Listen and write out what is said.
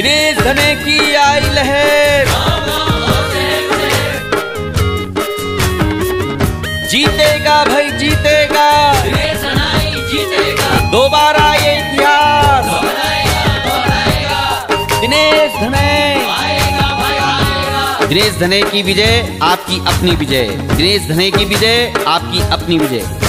दिनेश धने की आई लहर, जीतेगा भाई जीतेगा, दोबारा ये इतिहास दिनेश धने। दिनेश धने की विजय आपकी अपनी विजय, दिनेश धने की विजय आपकी अपनी विजय।